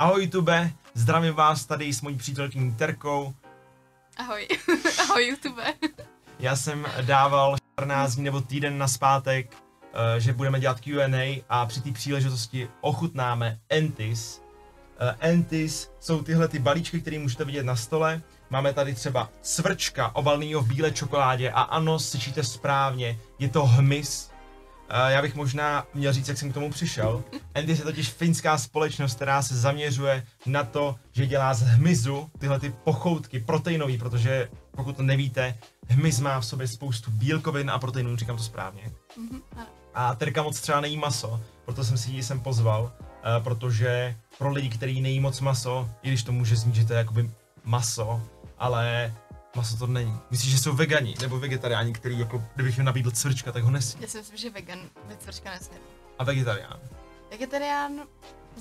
Ahoj YouTube, zdravím vás tady s mojí přítelkyní Terkou. Ahoj, ahoj YouTube. Já jsem dával 14 dní nebo týden nazpátek, že budeme dělat Q&A a při té příležitosti ochutnáme Entis. Entis jsou tyhle ty balíčky, které můžete vidět na stole. Máme tady třeba cvrčka obalnýho v bílé čokoládě a ano, slyšíte správně, je to hmyz. Já bych možná měl říct, jak jsem k tomu přišel. Entis je totiž finská společnost, která se zaměřuje na to, že dělá z hmyzu tyhle ty pochoutky proteinový, protože pokud to nevíte, hmyz má v sobě spoustu bílkovin a proteinů, říkám to správně. A Terka moc třeba nejí maso, proto jsem si ji sem pozval, protože pro lidi, kteří nejí moc maso, i když to může znít, že to je jakoby maso, ale maso to není. Myslíš, že jsou vegani nebo vegetariáni, který jako, kdybych jim nabídl cvrčka, tak ho nesí? Já si myslím, že vegan by cvrčka nesí. A vegetarián? Vegetarián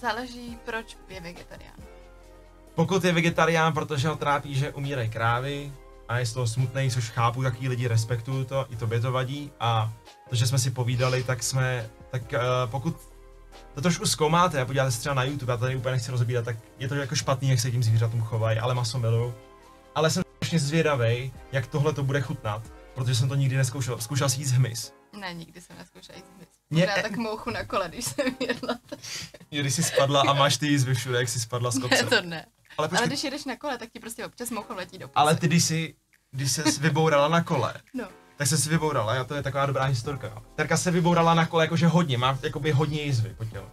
záleží, proč je vegetarián. Pokud je vegetarián, protože ho trápí, že umírají krávy a je z toho smutnej, což chápu, jaký lidi respektují to, i tobě to vadí. A to, že jsme si povídali, tak jsme, pokud to trošku zkoumáte a podíváte se třeba na YouTube, já tady úplně nechci rozbírat, tak je to jako špatný, jak se tím zvířatům chovají, ale maso miluju. Ale jsem strašně zvědavej, jak tohle to bude chutnat, protože jsem to nikdy neskoušel. Zkoušel jsi jíst hmyz? Ne, nikdy jsem neskoušel jíst hmyz. Měla tak mouchu na kole, když jsem jedla. Když jsi spadla a máš ty jízvy všude, jak jsi spadla z kopce. Ne, to ne. Ale když jedeš na kole, tak ti prostě občas moucha letí do půse. Ale ty, když jsi vybourala na kole. No. Tak se vybourala, a to je taková dobrá historka. Terka se vybourala na kole jakože hodně, má jakoby hodně jizvy po tělu.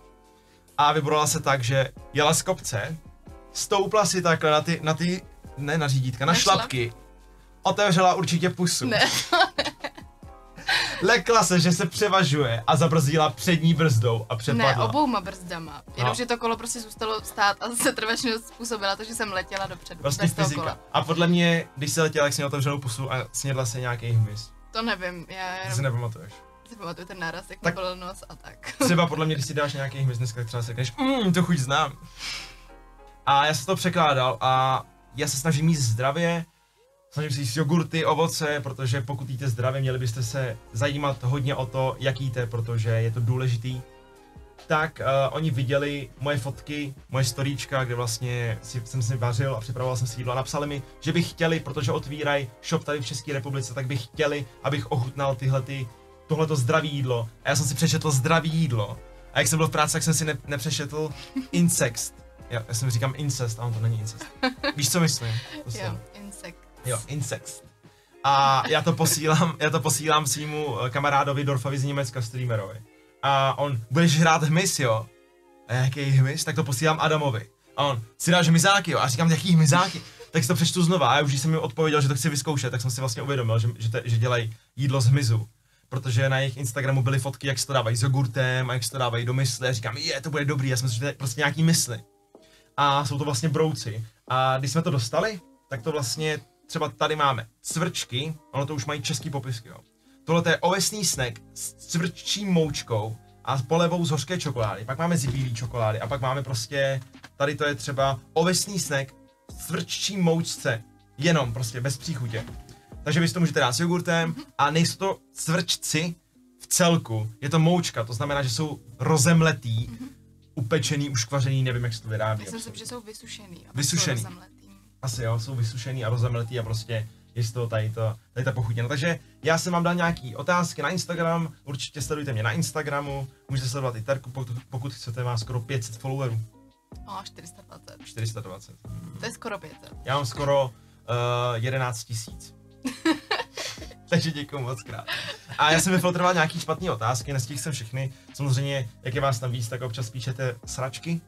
A vybourala se tak, že jela z kopce, stoupla si takhle na řídítka, na šlapky. Otevřela určitě pusu. Ne. Lekla se, že se převažuje a zabrzdila přední brzdou a přepadla. Ne, obouma brzdama, jenomže to kolo prostě zůstalo stát a setrvačnost způsobila to, že jsem letěla dopředu, prostě fyzika. Kola. A podle mě, když se letěla, tak jsem měla otevřenou pusu a snědla se nějaký hmyz. To nevím, já si nepamatuješ. Si pamatuju ten náraz, jak tak, byl nos a tak. Třeba podle mě, když si dáš nějaký hmyz dneska, tak třeba si řekneš, to chuť znám. A já se to překládal a já se snažím jíst zdravě. Snažím si jíst jogurty, ovoce, protože pokud jíte zdravě, měli byste se zajímat hodně o to, jak jíte, protože je to důležitý. Tak oni viděli moje fotky, moje storíčka, kde vlastně jsem si vařil a připravoval jsem si jídlo a napsali mi, že by chtěli, protože otvírají shop tady v České republice, tak by chtěli, abych ochutnal tohleto zdravé jídlo. A já jsem si přečetl zdravé jídlo. A jak jsem byl v práci, tak jsem si nepřečetl incest. Já jsem říkám incest, ale to není incest. Víš, co myslím? Jo, insect. Jo, Insect. A já to posílám svýmu kamarádovi Dorfovi z Německa, streamerovi. A on, budeš hrát hmyz, jo? A jaký hmyz? Tak to posílám Adamovi. A on, si dáš hmyzáky, jo? A říkám, jaký hmyzáky? Tak si to přečtu znova a já už když jsem jim odpověděl, že to chci vyzkoušet, tak jsem si vlastně uvědomil, že dělají jídlo z hmyzu. Protože na jejich Instagramu byly fotky, jak se to dávají s jogurtem a jak se to dávají do mysli. A říkám, to bude dobrý, já jsem si prostě nějaký mysli. A jsou to vlastně brouci. A když jsme to dostali, tak to vlastně třeba tady máme cvrčky, ono to už mají český popisky, jo. Tohle je ovesný snack s cvrčí moučkou a polevou z hořké čokolády, pak máme z bílé čokolády a pak máme prostě, tady to je třeba ovesný snack s cvrčí moučce, jenom prostě bez příchutě. Takže vy si to můžete dát s jogurtem a nejsou to cvrčci v celku, je to moučka, to znamená, že jsou rozemletý, upečený, uškvařený, nevím, jak se to vyrábí. Já si myslím, že jsou vysušený. Vysušený. Asi jo, jsou vysušený a rozemletý a prostě je z toho tady ta pochutina. Takže já jsem vám dal nějaký otázky na Instagram, určitě sledujte mě na Instagramu, můžete sledovat i Terku, pokud chcete, má skoro 500 followerů. No, 420. 420. To je skoro 500. Já mám skoro 11 tisíc. Takže děkuji moc krát. A já jsem vyfiltroval nějaký špatné otázky, nestihl jsem všechny. Samozřejmě, jak je vás tam víc, tak občas píšete sračky.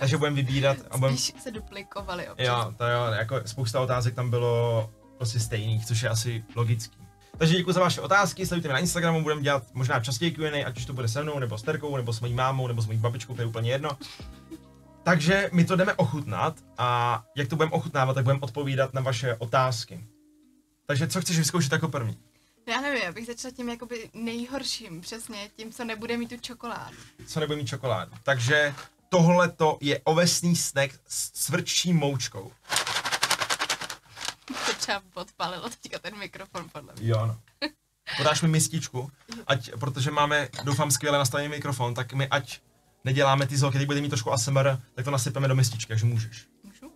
Takže budeme vybírat a budeme... Spíš se duplikovali občas. Jo, to jo, jako spousta otázek tam bylo prostě stejných, což je asi logický. Takže děkuji za vaše otázky, sledujte mě na Instagramu, budeme dělat možná častěji Q&A, ať už to bude se mnou, nebo s Terkou, nebo s mojí mámou, nebo s mojí babičkou, to je úplně jedno. Takže my to jdeme ochutnat a jak to budeme ochutnávat, tak budeme odpovídat na vaše otázky. Takže co chceš vyzkoušet jako první? Já nevím, já bych začala tím jakoby nejhorším, přesně tím, co nebude mít tu čokoládu. Co nebude mít čokoládu, takže... Tohleto je ovesný snack s cvrčí moučkou. To třeba podpálilo teďka ten mikrofon, podle mě. Jo, no. Podáš mi mističku, protože máme, doufám, skvěle nastavený mikrofon, tak mi ať neděláme ty zloky, teď bude mít trošku ASMR, tak to nasypeme do mističky, takže můžeš. Můžu?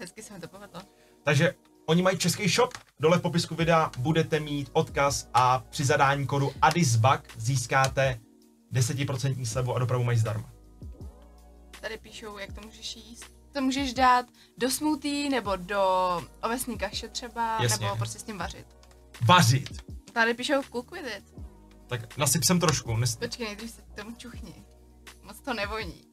Hezky se mi to povedlo. Takže oni mají český shop, dole v popisku videa budete mít odkaz a při zadání kódu ADISBAK získáte 10% slevu a dopravu mají zdarma. Tady píšou, jak to můžeš jíst. To můžeš dát do smoothie nebo do ovesní kaše třeba, jasně, nebo prostě s tím vařit. Vařit? Tady píšou cook with it. Tak nasyp sem trošku. Počkej, nejdřív se k tomu čuchni. Moc to nevoní.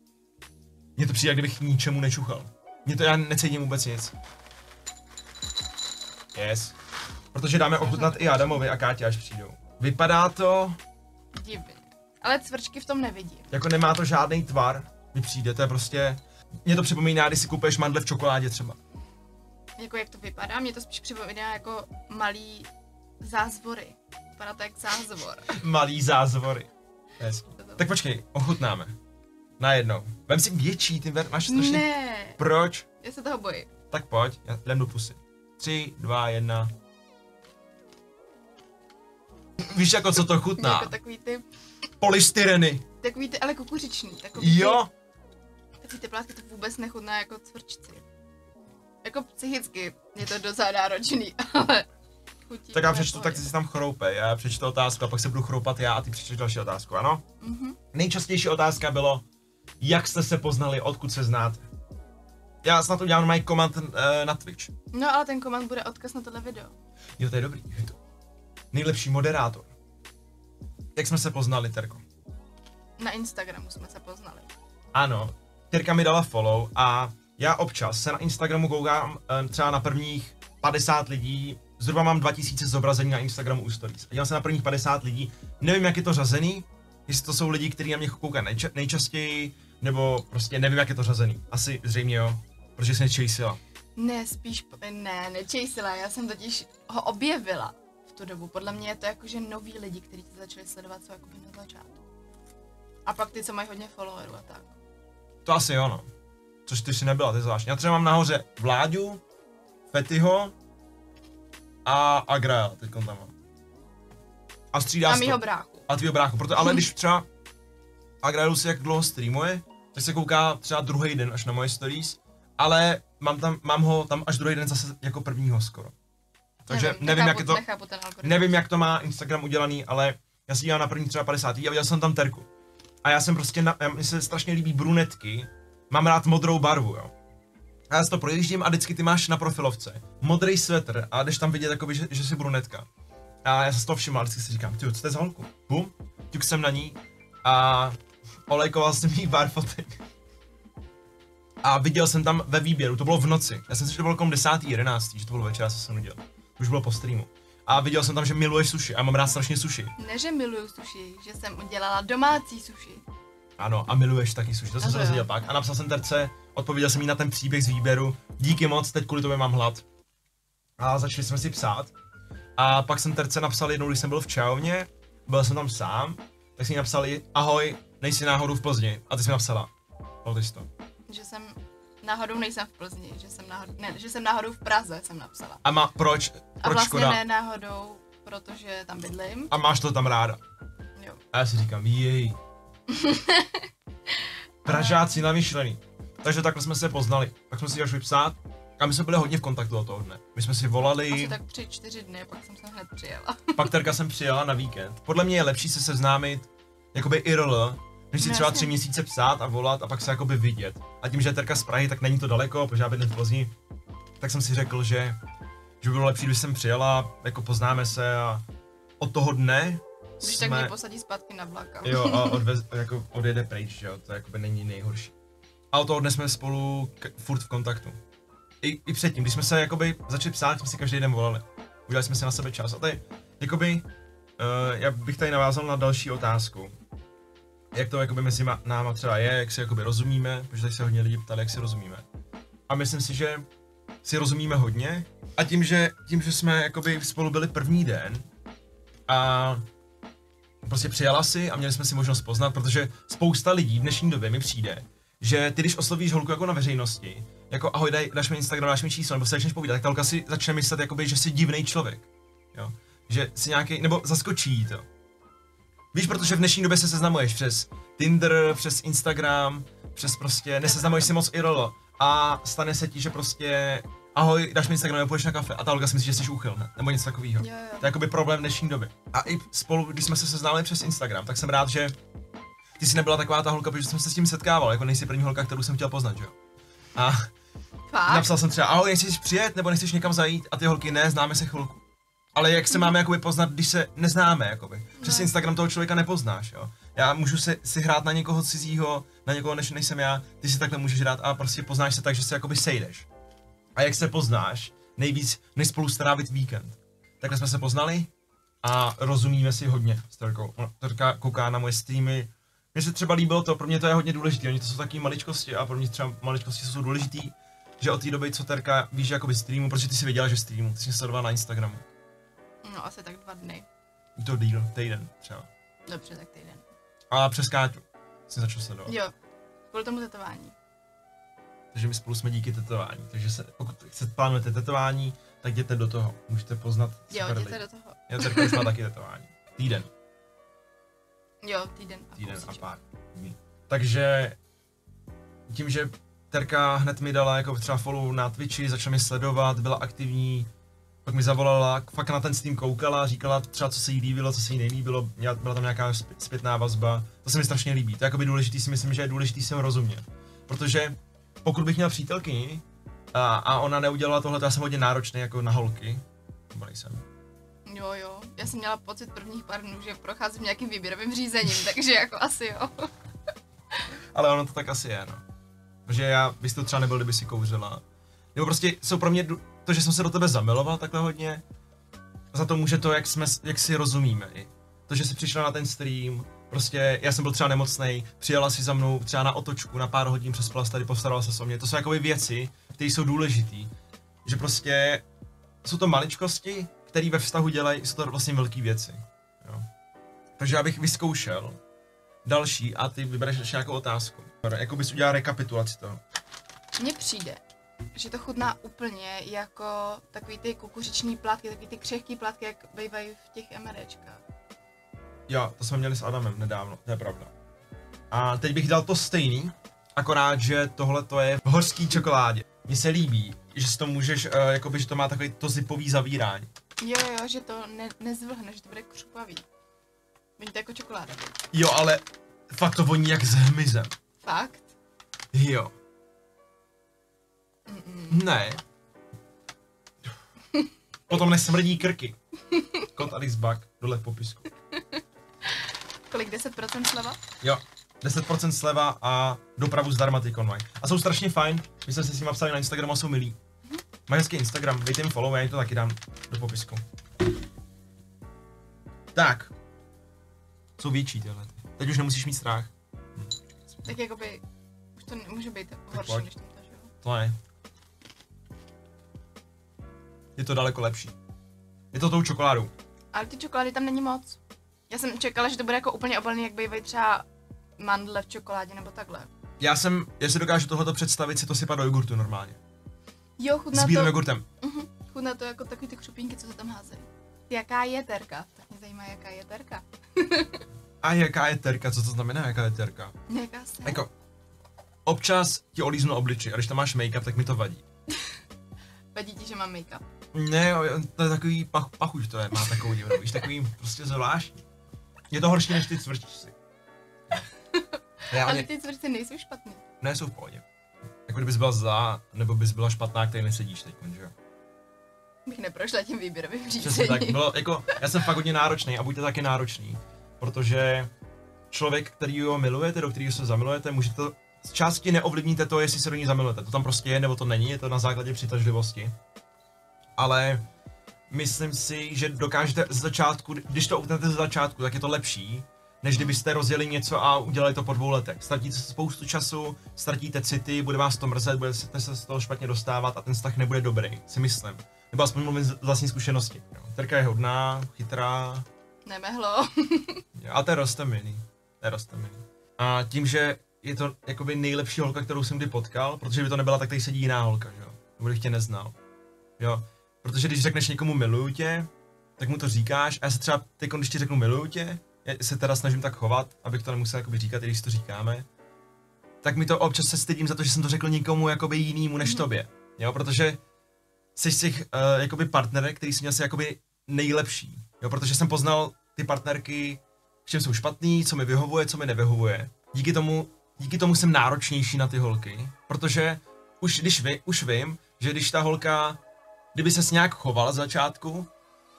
Mně to přijde, jak kdybych ničemu nečuchal. Mně to, já necítím vůbec nic. Yes. Protože dáme ochutnat i Adamovi a Káti, až přijdou. Vypadá to... divně. Ale cvrčky v tom nevidím. Jako nemá to žádný tvar. Vy přijdete prostě... Mně to připomíná, když si kupuješ mandle v čokoládě třeba. Jako jak to vypadá? Mně to spíš připomíná jako malý zázvory. Vypadá to jak zázvor. Malý zázvory. Yes. Tak počkej, ochutnáme. Najednou. Vem si větší, ty máš strašně... Ne. Proč? Já se toho bojím. Tak pojď, já jdem do pusy. 3, 2, 1. Víš jako co to chutná? Jako takový ty... polystyreny. Takový ty, ale kukuřiční. Takový jo. Ty plátky to vůbec nechutná jako cvrčci. Jako psychicky je to docela náročný, ale chutí. Tak já přečtu, tak ty si tam chroupe, já přečtu otázku a pak se budu chroupat já a ty přečteš další otázku, ano? Mm-hmm. Nejčastější otázka bylo, jak jste se poznali, odkud se znáte. Já snad udělám mají komand na Twitch. No ale ten komand bude odkaz na tohle video. Jo, to je dobrý. Je to nejlepší moderátor. Jak jsme se poznali, Terko? Na Instagramu jsme se poznali. Ano. Terka mi dala follow a já občas se na Instagramu koukám třeba na prvních 50 lidí, zhruba mám 2000 zobrazení na Instagramu u stories. Dělám se na prvních 50 lidí, nevím jak je to řazený, jestli to jsou lidi, kteří na mě koukají nejčastěji, nebo prostě nevím jak je to řazený. Asi zřejmě jo, protože jsi nečejsila. Ne, spíš ne, nečejsila, já jsem totiž ho objevila v tu dobu. Podle mě je to jakože noví lidi, kteří tě začali sledovat, jsou jakoby na začátku. A pak ty, co mají hodně followerů a tak. To asi jo, no. Což ty si nebyla, to je zvláštní. Já třeba mám nahoře Vláďu, Fetyho a Agraela, teď tam mám. A střídá se. A mýho bráchu. A tvýho bráchu, proto, ale když třeba Agraelu si jak dlouho streamuje, tak se kouká třeba druhý den až na moje stories, ale mám ho tam až druhý den zase jako prvního skoro. Takže nevím jak je to, nevím jak to má Instagram udělaný, ale já si dělám na první třeba 50 a viděl jsem tam Terku. A já jsem prostě, mně se strašně líbí brunetky, mám rád modrou barvu, jo. A já si to projíždím a vždycky ty máš na profilovce modrý svetr a jdeš tam vidět, jakoby, že jsi brunetka. A já se to všiml a vždycky si říkám, tyjo, co to je za holku? Bum, ťuk jsem na ní a olejkoval jsem jí pár fotek. A viděl jsem tam ve výběru, to bylo v noci, já jsem si, že to bylo kolem 10. 11, že to bylo večer, já jsem udělal. Už bylo po streamu. A viděl jsem tam, že miluješ sushi a mám rád strašně sushi. Ne, že miluju sushi, že jsem udělala domácí sushi. Ano, a miluješ taky sushi, to jsem se dozvěděl pak. A napsal jsem Terce, odpověděl jsem jí na ten příběh z výběru. Díky moc, teď kvůli tobě mám hlad. A začali jsme si psát. A pak jsem Terce napsal jednou, když jsem byl v čajovně, byl jsem tam sám, tak jsem jí napsal, ahoj, nejsi náhodou v Plzni. A ty jsi mi napsala. To. Že jsem náhodou nejsem v Plzni, že jsem náhodou, ne, že jsem náhodou v Praze, jsem napsala. A proč? A vlastně škoda? Ne náhodou, protože tam bydlím. A máš to tam ráda. Jo. A já si říkám, jej. Pražáci namyšlený. Takže takhle jsme se poznali, tak jsme si začali psát. A my jsme byli hodně v kontaktu od toho dne. My jsme si volali. Asi tak 3-4 dny, pak jsem se hned přijela. Pak Terka jsem přijela na víkend. Podle mě je lepší se seznámit, jakoby IRL, než si třeba 3 měsíce psát a volat a pak se jakoby vidět. A tím, že je Terka z Prahy, tak není to daleko, protože já bydlím v Plzni, tak jsem si řekl, že by bylo lepší, když jsem přijela, jako poznáme se a od toho dne když jsme... tak mě posadí zpátky na vlak. Jo a jako odjede pryč, jo, to jakoby není nejhorší. A od toho dne jsme spolu furt v kontaktu. I předtím, když jsme se jakoby začali psát, jsme si každý den volali. Udělali jsme si na sebe čas a tady, jakoby, já bych tady navázal na další otázku. Jak to jakoby mezi náma třeba je, jak si jakoby rozumíme, protože tady se hodně lidí ptali, jak si rozumíme. A myslím si, že si rozumíme hodně a tím, že jsme jakoby spolu byli první den a prostě přijala si a měli jsme si možnost poznat, protože spousta lidí v dnešní době mi přijde, že ty když oslovíš holku jako na veřejnosti, jako ahoj, dáš mi Instagram, dáš mi číslo, nebo se začneš povídat, tak ta holka si začne myslet jakoby, že jsi divnej člověk, jo, že si nějaký, nebo zaskočí to. Víš, protože v dnešní době se seznamuješ přes Tinder, přes Instagram, přes prostě, neseznamuješ si moc IRL a stane se ti, že prostě ahoj, dáš mi Instagram, půjdeš na kafe a ta holka si myslí, že jsi úchyl, ne? Nebo něco takového. To je jakoby problém dnešní doby. A i spolu, když jsme se seznámili přes Instagram, tak jsem rád, že ty jsi nebyla taková ta holka, protože jsem se s tím setkával, jako nejsi první holka, kterou jsem chtěl poznat, že jo? A napsal jsem třeba, ahoj, nechceš přijet nebo nechceš někam zajít a ty holky ne, známe se chvilku. Ale jak se máme jakoby poznat, když se neznáme, jakoby. Přes Instagram toho člověka nepoznáš, jo. Já můžu si hrát na někoho cizího, na někoho než nejsem já, ty si takhle můžeš hrát a prostě poznáš se tak, že se jakoby sejdeš. A jak se poznáš, nejvíc než spolu strávit víkend. Takhle jsme se poznali a rozumíme si hodně s Terkou. Terka kouká na moje streamy. Mně se třeba líbilo to, pro mě to je hodně důležité, oni to jsou taky maličkosti a pro mě třeba maličkosti jsou důležitý, že od té doby, co Terka víš, jakoby streamu, protože ty si věděla, že streamu, ty jsi sledovala na Instagramu. No asi tak 2 dny. To díl, týden třeba. Dobře, tak týden. A přes Káťu jsi začal sledovat. Jo, kvůli tomu tetování. Takže my spolu jsme díky tetování, takže se, pokud chcete plánujete tetování, tak jděte do toho, můžete poznat super lidi. Jo, jděte do toho. Já Terka už má taky tetování. Týden. Jo, týden a pár dní. Takže tím, že Terka hned mi dala jako třeba follow na Twitchi, začala mě sledovat, byla aktivní, pak mi zavolala, fakt na ten stream koukala, říkala třeba co se jí líbilo, co se jí nelíbilo, byla tam nějaká zpětná vazba, to se mi strašně líbí, to je jakoby důležitý, si myslím, že je důležitý si ho rozumět, protože pokud bych měl přítelkyni a ona neudělala tohle, to já jsem hodně náročný jako na holky, nebo nejsem. Jo, jo. Já jsem měla pocit prvních pár dnů, že procházím nějakým výběrovým řízením, takže jako asi jo. Ale ono to tak asi je, no. Protože já bych to třeba nebyl, kdyby si kouřila. Nebo prostě jsou pro mě to, že jsem se do tebe zamiloval takhle hodně, za to může to, jak si rozumíme i. To, že jsi přišla na ten stream, prostě já jsem byl třeba nemocnej, přijela si za mnou třeba na otočku, na pár hodin přespala jsi tady, postarala se o mě. To jsou jakoby věci, které jsou důležitý. Že prostě jsou to maličkosti, který ve vztahu dělají, jsou to vlastně velké věci. Jo. Takže já bych vyzkoušel další a ty vybereš nějakou otázku. Jako bys udělal rekapitulaci toho. Mně přijde, že to chutná úplně jako takový ty kukuřiční plátky, takový ty křehký plátky, jak bývají v těch MREčkách. Jo, to jsme měli s Adamem nedávno, to je pravda. A teď bych dal to stejný, akorát, že tohle to je v hořský čokoládě. Mně se líbí, že si to můžeš, jakoby, že to má takový to zipový zavírání. Jo, jo, že to nezvlhne, že to bude křupavý. Není to jako čokoláda. Jo, ale fakt to voní jak s hmyzem. Fakt? Jo. Ne. Potom nesmrdí krky. Kod Alex Bug, dole v popisku. Kolik? 10% sleva? Jo, 10% sleva a dopravu zdarma ty konvaj. A jsou strašně fajn, my jsme se s nima psali na Instagramu a jsou milí. Máš hezký Instagram, dejte mi follow, já jim to taky dám do popisku. Tak. Jsou větší tyhle. Teď už nemusíš mít strach. Tak jakoby, už to může být horší než tam ta, že jo? To ne. Je to daleko lepší. Je to tou čokoládou. Ale ty čokolády tam není moc. Já jsem čekala, že to bude jako úplně obalený, jak bývají třeba mandle v čokoládě nebo takhle. Já si dokážu tohoto představit, si to sypat do jogurtu normálně. Jo, chutná to... S bílým jogurtem. Chutná to jako takový ty křupínky, co se tam házejí. Jaká je Terka? Tak mě zajímá, jaká je Terka. A jaká je Terka? Co to znamená, jaká je Terka? Jaká se? Jako, občas ti olíznu obličej a když tam máš make-up, tak mi to vadí. Vadí ti, že mám make-up? Ne, to je takový pachuť to je, má takovou divnou, víš, takový prostě zvláštní. Je to horší než ty cvrčci. Ale ty cvrčci nejsou špatný. Ne, jsou v pohodě. Jako kdybys byla zlá, nebo bys byla špatná, který nesedíš teď, že jo? Bych neprošla tím výběrovým řízením. Tak, bylo, jako, já jsem fakt hodně náročný a buďte taky náročný, protože člověk, který ho milujete, do kterého se zamilujete, můžete to, z části neovlivníte to, jestli se do ní zamilujete. To tam prostě je, nebo to není, je to na základě přitažlivosti. Ale myslím si, že dokážete z začátku, když to utnete z začátku, tak je to lepší, než kdybyste rozjeli něco a udělali to po 2 letech. Ztratíte spoustu času, ztratíte city, bude vás to mrzet, budete se z toho špatně dostávat a ten vztah nebude dobrý, si myslím. Nebo aspoň mluvím z vlastní zkušenosti. Terka je hodná, chytrá. Nemehlo. A to je roztomilý. A tím, že je to jakoby nejlepší holka, kterou jsem kdy potkal, protože by to nebyla, tak tady sedí jiná holka, že jo. Nebo bych tě neznal. Jo. Protože když řekneš někomu miluju tě, tak mu to říkáš a já se třeba teď, když ti řeknu miluju tě, se teda snažím tak chovat, abych to nemusel jakoby říkat, i když to říkáme, tak mi to občas se stydím za to, že jsem to řekl někomu jakoby jinému než tobě, jo, protože jsi z těch jakoby partnerek, který jsi měl si jakoby nejlepší, jo, protože jsem poznal ty partnerky, v čem jsou špatný, co mi vyhovuje, co mi nevyhovuje. Díky tomu jsem náročnější na ty holky, protože už vím, že když ta holka, kdyby ses nějak choval z začátku,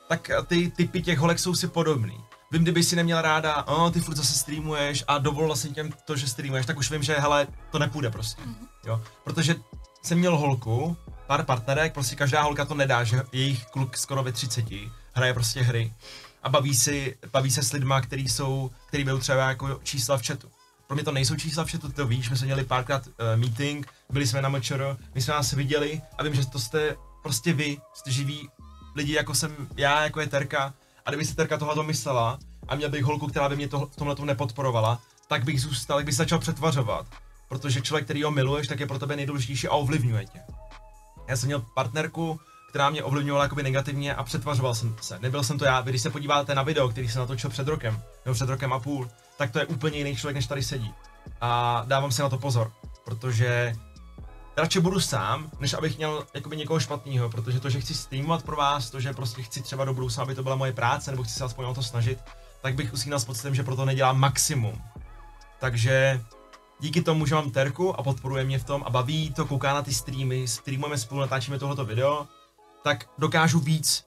tak ty typy těch holek jsou si podobný. Vím, kdyby si neměla ráda, ty furt zase streamuješ a dovolila si těm to, že streamuješ, tak už vím, že hele, to nepůjde prostě, jo. Protože jsem měl holku, pár partnerek, prostě každá holka to nedá, že jejich kluk skoro ve 30 hraje prostě hry a baví se s lidma, který byl třeba jako čísla v chatu. Pro mě to nejsou čísla v chatu, to víš, my jsme měli párkrát meeting, byli jsme na MČR, my jsme nás viděli a vím, že to jste prostě vy, jste živí lidi, jako jsem já, jako je Terka. A kdyby si Terka tohle domyslela a měl bych holku, která by mě v tomhletom nepodporovala, tak bych zůstal, tak bych začal přetvařovat. Protože člověk, který ho miluješ, tak je pro tebe nejdůležitější a ovlivňuje tě. Já jsem měl partnerku, která mě ovlivňovala jakoby negativně a přetvařoval jsem se. Nebyl jsem to já, když se podíváte na video, který jsem natočil před rokem, nebo před rokem a půl, tak to je úplně jiný člověk, než tady sedí. A dávám si na to pozor, protože radši budu sám, než abych měl jakoby někoho špatného, protože to, že chci streamovat pro vás, to, že prostě chci třeba do budoucna, aby to byla moje práce, nebo chci se aspoň o to snažit, tak bych usínal s pocitem, že pro to nedělám maximum. Takže díky tomu, že mám Terku a podporuje mě v tom a baví to, kouká na ty streamy, streamujeme spolu, natáčíme tohoto video, tak dokážu víc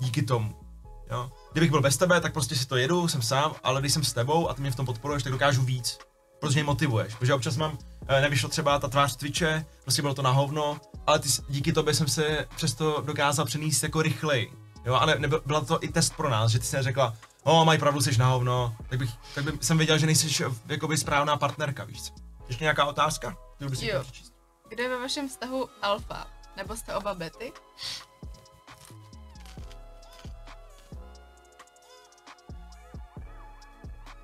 díky tomu, jo. Kdybych byl bez tebe, tak prostě si to jedu, jsem sám, ale když jsem s tebou a ty mě v tom podporuješ, tak dokážu víc. Protože mě motivuješ, protože občas mám, nevyšlo třeba ta tvář z Twitche, prostě bylo to na hovno, ale ty, díky tobě jsem se přesto dokázal přenést jako rychleji, jo, a byla to i test pro nás, že ty jsi neřekla, mají pravdu, jsi na hovno, tak by jsem věděl, že nejsi jakoby správná partnerka, víš co. Ještě nějaká otázka? Jo. Kdo je ve vašem vztahu alfa? Nebo jste oba bety?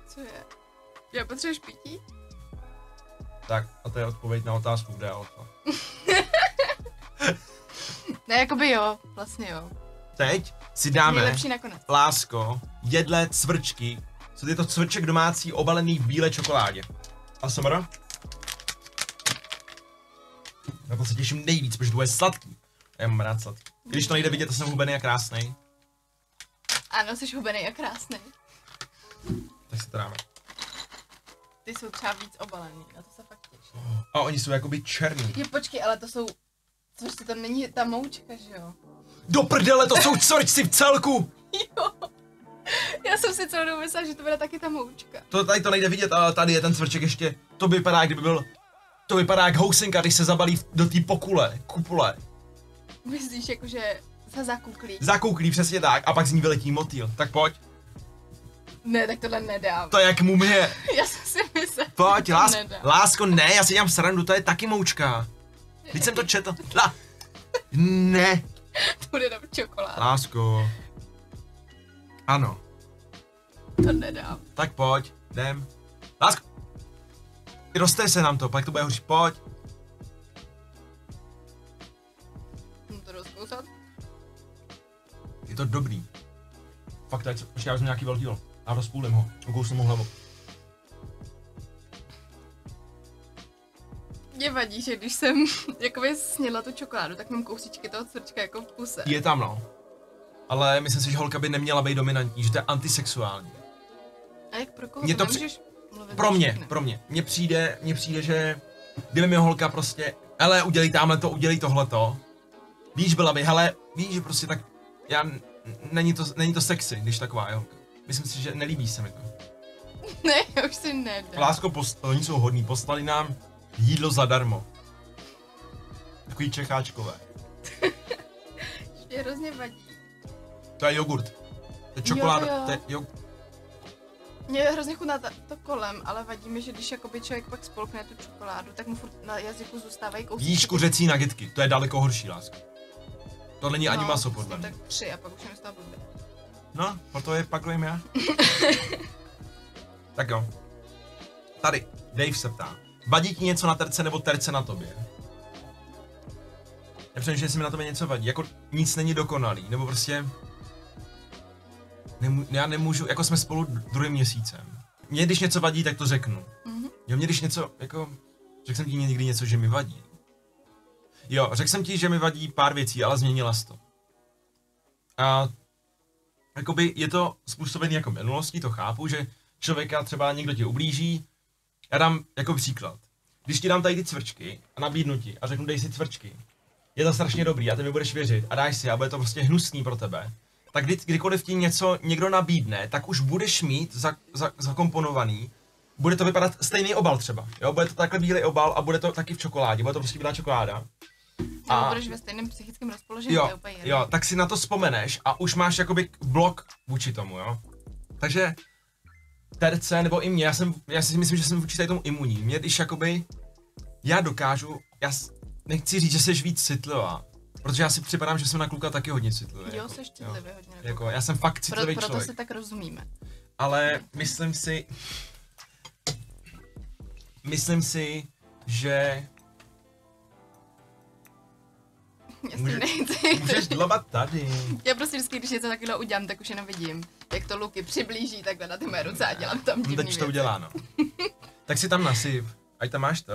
Co je? Já potřebuješ pití? Tak, a to je odpověď na otázku, kde je alfa. Ne, jakoby jo, vlastně jo. Teď si dáme, lásko, jedlé cvrčky. Co je to cvrček domácí obalený v bílé čokoládě? A Samara? Na to se těším nejvíc, protože to je sladký. Já mám rád sladký. Když to nejde vidět, to jsem hubený a krásný. Ano, jsi hubený a krásný. Tak se to dáme. Ty jsou třeba víc obalený, na to se fakt těším. A oni jsou jakoby černý. Je, počkej, ale to jsou... Což to tam není ta moučka, že jo? Do prdele, to jsou cvrčci v celku! Jo. Já jsem si celou dobu myslela, že to bude taky ta moučka. To tady to nejde vidět, ale tady je ten cvrček ještě. To vypadá, kdyby byl... To vypadá jak housenka, když se zabalí do té kupole. Myslíš, jakože se zakouklí? Zakouklí, přesně tak, a pak z ní vyletí motýl. Tak pojď. Ne, tak tohle nedám. To je jak mumie. Já jsem si myslela. Pojď, lásko, ne, já si dělám srandu, to je taky moučka. Vždyť jsem to četl. Ne. To bude tam čokoláda. Lásko. Ano. To nedám. Tak pojď, jdem. Lásko. Roztej se nám to, pak to bude hoří, pojď. Můžu to rozkousat? Je to dobrý. Fakt, tak, počkej, já vezmu nějaký velký díl. A rozpůlím ho, ukousnu mu hlavu. Mě vadí, že když jsem jakoby snědla tu čokoládu, tak mám kousíčky toho cvrčka jako v puse. Je tam, no. Ale myslím si, že holka by neměla být dominantní, že to je antisexuální. A jak pro koho? Mě to nemůžeš... Mně přijde, že kdyby mi holka prostě, hele, udělej tamhleto, udělej tohleto, víš, byla by, hele, víš, že prostě tak, já, není to sexy, když taková je holka. Myslím si, že nelíbí se mi to. Ne, už si nedám. Lásko, oni jsou hodní, poslali nám jídlo zadarmo. Takový čecháčkové. Ještě hrozně vadí. To je jogurt, to je čokoláda, jo. To je jogurt. Mě hrozně chutná to kolem, ale vadí mi, že když jakoby člověk pak spolkne tu čokoládu, tak mu furt na jazyku zůstávají kousíčky. Víš, kuřecí nagitky, to je daleko horší, lásko. To není ani maso, podle mě. Tak 3 a pak už jenom z toho blbě. No, proto je pakujeme já. Tak jo. Tady, Dave se ptá. Vadí ti něco na Terce nebo Terce na tobě? Já přemýšlím, jestli mi na tobě něco vadí, jako nic není dokonalý, nebo prostě... já nemůžu, jako jsme spolu druhým měsícem. Mně když něco vadí, tak to řeknu. Mm-hmm. Jo, mně když něco, jako, řekl jsem ti někdy něco, že mi vadí. Jo, řekl jsem ti, že mi vadí pár věcí, ale změnila jsi to. A jakoby je to způsobený jako minulostí, to chápu, že člověka třeba někdo tě ublíží. Já dám jako příklad. Když ti dám tady ty cvrčky a nabídnu ti a řeknu dej si cvrčky, je to strašně dobrý a ty mi budeš věřit a dáš si a bude to prostě hnusný pro tebe, tak kdykoliv ti něco někdo nabídne, tak už budeš mít zakomponovaný, bude to vypadat stejný obal třeba, jo, bude to takhle bílý obal a bude to taky v čokoládě, bude to prostě bílá čokoláda. A budeš ve stejném psychickém rozpoložení, jo, to je úplně jedno. Jo, tak si na to vzpomeneš a už máš jakoby blok vůči tomu, jo. Takže terce nebo i mě, já si myslím, že jsem vůči tady tomu imunní. Mě když jakoby, já dokážu, já nechci říct, že jsi víc citlivá, protože já si připadám, že jsem na kluka taky hodně citlivý. Jo, jsi citlivý hodně. Jako, já jsem fakt citlivý člověk. Proto se tak rozumíme. Ale myslím si, že... Můžeš dlabat tady. Já prostě vždycky, když něco takového udělám, tak už jenom vidím, jak to Luky přiblíží takhle na ty mé ruce a dělám tam divný věci. Teď to udělá, no. Tak si tam nasyp, ať tam máš to,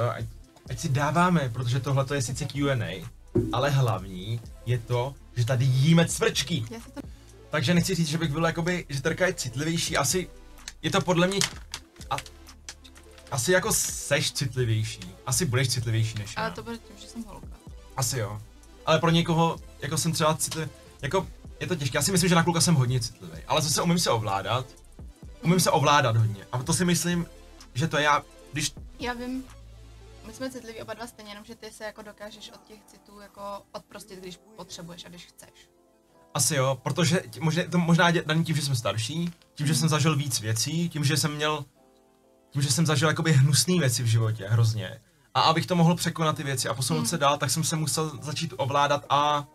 ať si dáváme, protože tohle je sice Q&A, ale hlavní je to, že tady jíme cvrčky. Takže nechci říct, že bych byl jakoby, že Terka je citlivější, asi je to podle mě, asi jako seš citlivější, asi budeš citlivější než já. Ale to bude tím, že jsem holka. Asi jo. Ale pro někoho, jako jsem třeba citlivý, jako je to těžké, já si myslím, že na kluka jsem hodně citlivý, ale zase umím se ovládat hodně a to si myslím, že to je já, když... Já vím, my jsme citliví oba dva stejně, jenomže ty se jako dokážeš od těch citů jako odprostit, když potřebuješ a když chceš. Asi jo, protože možná je daný tím, že jsem starší, tím, že jsem zažil víc věcí, tím, že jsem zažil jakoby hnusné věci v životě, hrozně. A abych to mohl překonat ty věci a posunout se dál, tak jsem se musel začít ovládat a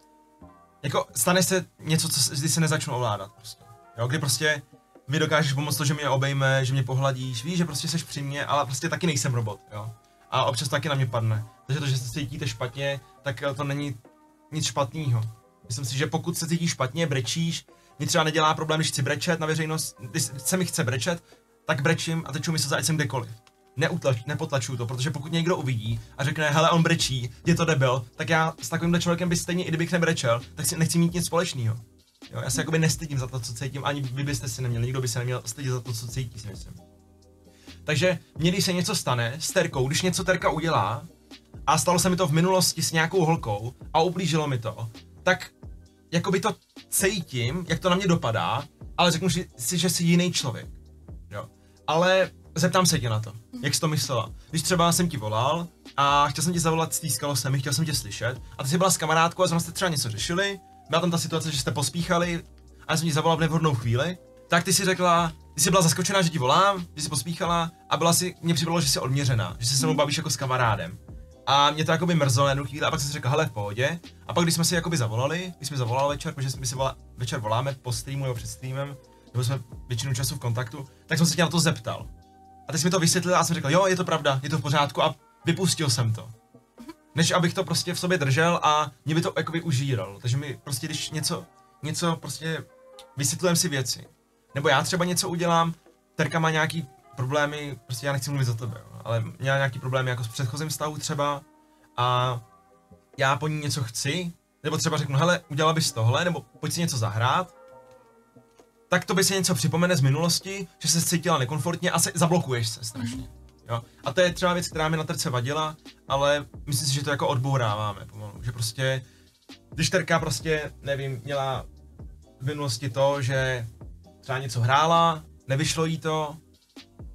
jako stane se něco, kdy se nezačnu ovládat prostě. Jo, kdy prostě mi dokážeš pomoct to, že mě obejme, že mě pohladíš, víš, že prostě seš při mě, ale prostě taky nejsem robot, jo. A občas taky na mě padne. Takže to, že se cítíte špatně, tak to není nic špatného. Myslím si, že pokud se cítíš špatně, brečíš, mě třeba nedělá problém, když chci brečet na veřejnost, když se mi chce brečet, tak brečím a teču mysl, ať jsem kdekoliv. Nepotlačuju to, protože pokud někdo uvidí a řekne, hele, on brečí, je to debil, tak já s takovýmhle člověkem by stejně, i kdybych nebrečel, tak si nechci mít nic společného. Jo, já se jakoby nestydím za to, co cítím, ani vy byste si neměli, nikdo by se neměl stydět za to, co cítí, si myslím. Takže mě, když se něco stane s Terkou, když něco Terka udělá a stalo se mi to v minulosti s nějakou holkou a ublížilo mi to, tak jakoby to cítím, jak to na mě dopadá, ale řeknu si, že jsi jiný člověk. Jo. Ale zeptám se tě na to, jak jsi to myslela. Když třeba jsem ti volal a chtěl jsem ti zavolat, stýskalo se mi, chtěl jsem tě slyšet a ty jsi byla s kamarádkou a zrovna jste třeba něco řešili, byla tam ta situace, že jste pospíchali a já jsem ti zavolal v nevhodnou chvíli, tak ty si řekla, ty jsi byla zaskočená, že ti volám, ty jsi pospíchala a mě připadalo, že jsi odměřená, že se mnou bavíš jako s kamarádem. A mě to jakoby mrzelo jednu chvíli a pak jsem si řekla, hele, v pohodě. A pak když jsme si jakoby zavolali, když jsme zavolali večer, protože my si večer voláme po streamu nebo před streamem, nebo jsme většinu času v kontaktu, tak jsem se tě na to zeptal. A teď jsi mi to vysvětlil a jsem řekl, jo, je to pravda, je to v pořádku a vypustil jsem to. Než abych to prostě v sobě držel a mě by to jakoby užíralo. Takže mi prostě, když něco prostě vysvětlujem si věci. Nebo já třeba něco udělám, Terka má nějaký problémy, prostě já nechci mluvit za tebe, ale měla nějaký problémy jako s předchozím stavu třeba a já po ní něco chci, nebo třeba řeknu, hele, udělala bys tohle, nebo pojď si něco zahrát. Tak to by se něco připomene z minulosti, že se cítila nekomfortně a zablokuješ se strašně. Jo? A to je třeba věc, která mi na Terce vadila, ale myslím si, že to jako odbouráváme pomalu. Že prostě, když Terka prostě, nevím, měla v minulosti to, že třeba něco hrála, nevyšlo jí to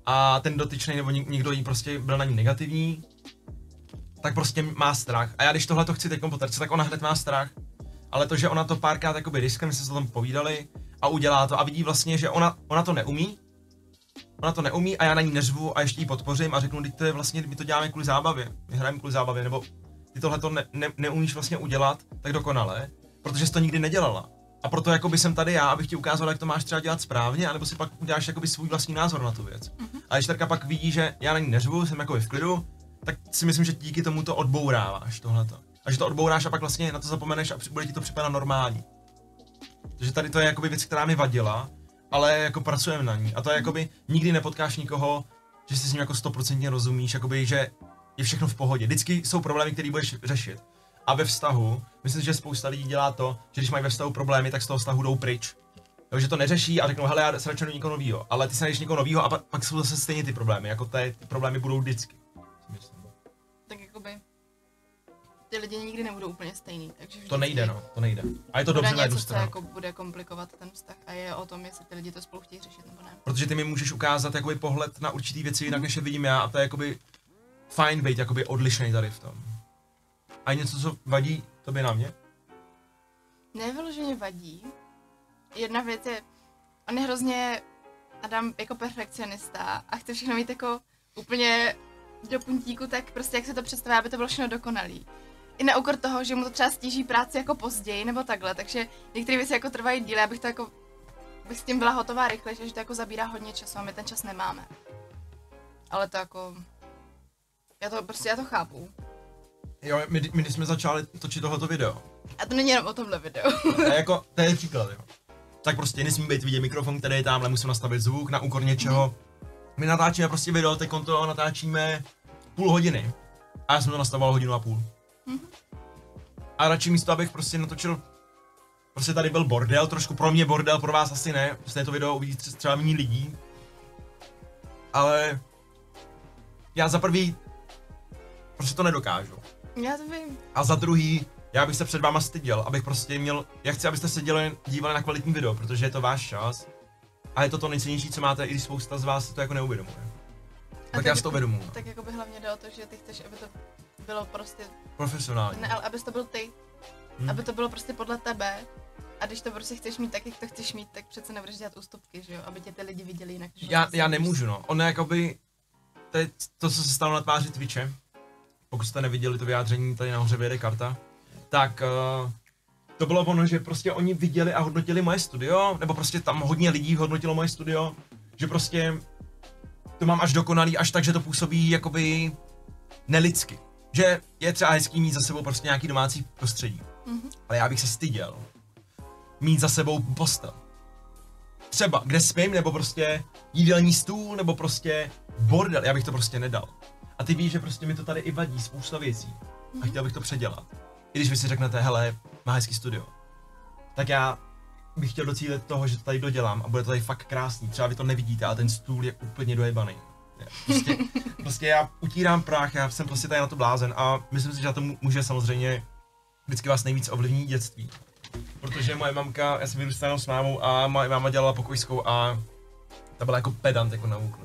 a ten dotyčný nebo někdo jí prostě byl na ní negativní, tak prostě má strach. A já když tohle to chci teď po Terce, tak ona hned má strach. Ale to, že ona to párkrát jakoby riskne, my jsme se o tom povídali, a udělá to a vidí vlastně, že ona to neumí a já na ní neřvu a ještě ji podpořím a řeknu, teď to je vlastně, my to děláme kvůli zábavě, my hrajeme kvůli zábavě, nebo ty tohle to neumíš vlastně udělat tak dokonale, protože jsi to nikdy nedělala. A proto jakoby jsem tady já, abych ti ukázal, jak to máš třeba dělat správně, anebo si pak uděláš jakoby svůj vlastní názor na tu věc. A když Terka pak vidí, že já na ní neřvu, jsem jakoby v klidu, tak si myslím, že díky tomu to odbouráváš tohleto. A že to odbouráš a pak vlastně na to zapomeneš a bude ti to připadat normální. Takže tady to je jakoby věc, která mi vadila ale jako pracujeme na ní. A to je jakoby, nikdy nepotkáš nikoho, že si s ním jako 100% rozumíš, jakoby, že je všechno v pohodě. Vždycky jsou problémy, které budeš řešit. A ve vztahu, myslím, že spousta lidí dělá to, že když mají ve vztahu problémy, tak z toho vztahu jdou pryč. Jo, že to neřeší a řeknou, hele, já se radši někoho novýho, ale ty se najdeš někoho novýho a pak jsou zase stejně ty problémy, jako ty problémy budou vždycky. Tak jakoby, ty lidi nikdy nebudou úplně stejný, takže vždycky. To nejde, no, to nejde. A je to dobře na jednu stranu. Jako bude komplikovat ten vztah a je o tom, jestli ty lidi to spolu chtějí řešit nebo ne. Protože ty mi můžeš ukázat jakoby pohled na určitý věci jinak, než je vidím já, a to je jakoby fajn být jakoby odlišný tady v tom. A něco, co vadí tobě na mě? Nevyloženě vadí. Jedna věc je, on je hrozně, Adam, jako perfekcionista a chce všechno mít jako úplně do puntíku, tak prostě jak se to představuje, aby to bylo všechno dokonalý. I na úkor toho, že mu to třeba stíží práci jako později nebo takhle, takže některé věci jako trvají díle, abych to jako, bych s tím byla hotová rychle, že to jako zabírá hodně času a my ten čas nemáme. Ale to jako, já to chápu. Jo, my jsme začali točit tohoto video. A to není jenom o tomhle videu. A jako, to je příklad, jo. Tak prostě nesmí být vidět mikrofon, který je tamhle, musím nastavit zvuk na úkor něčeho. My natáčíme prostě video, teď to natáčíme půl hodiny. A já jsem to nastavoval hodinu a půl. A radši místo, abych prostě natočil, prostě tady byl bordel, trošku pro mě bordel, pro vás asi ne. Prostě to video uvidí třeba méně lidí. Ale já za prvý prostě to nedokážu. Já to vím. A za druhý, já bych se před váma styděl, abych prostě měl, já chci, abyste se dívali na kvalitní video, protože je to váš čas. A je to to nejcennější, co máte, i když spousta z vás si to jako neuvědomuje. Tak já si to uvědomuji. Tak jako by hlavně jde o to, že ty chceš, aby to bylo prostě profesionální. Ne, ale abys to byl ty. Aby to bylo prostě podle tebe. A když to prostě chceš mít tak, jak to chceš mít, tak přece nebudeš dělat ústupky, že jo? Aby tě ty lidi viděli jinak. Já nemůžu, no. Ono jakoby, to, co se stalo na tváři Twitche. Pokud jste neviděli to vyjádření, tady nahoře vyjede karta, tak to bylo ono, že prostě oni viděli a hodnotili moje studio, nebo prostě tam hodně lidí hodnotilo moje studio, že prostě to mám až dokonalý, až tak, že to působí jakoby nelidsky. Že je třeba hezký mít za sebou prostě nějaký domácí prostředí, ale já bych se styděl mít za sebou postel. Třeba kde spím, nebo prostě jídelní stůl, nebo prostě bordel, já bych to prostě nedal. A ty víš, že prostě mi to tady i vadí spousta věcí a chtěl bych to předělat. I když vy si řeknete, hele, má hezký studio, tak já bych chtěl docílit toho, že to tady dodělám a bude to tady fakt krásný. Třeba vy to nevidíte, ale ten stůl je úplně dojebaný. Prostě já utírám prach, já jsem prostě tady na to blázen a myslím si, že na to může samozřejmě vždycky vás nejvíc ovlivnit dětství. Protože moje mamka, já jsem vyrůstal jenom s mámou a moje máma dělala pokojskou a ta byla jako pedant jako na úkol.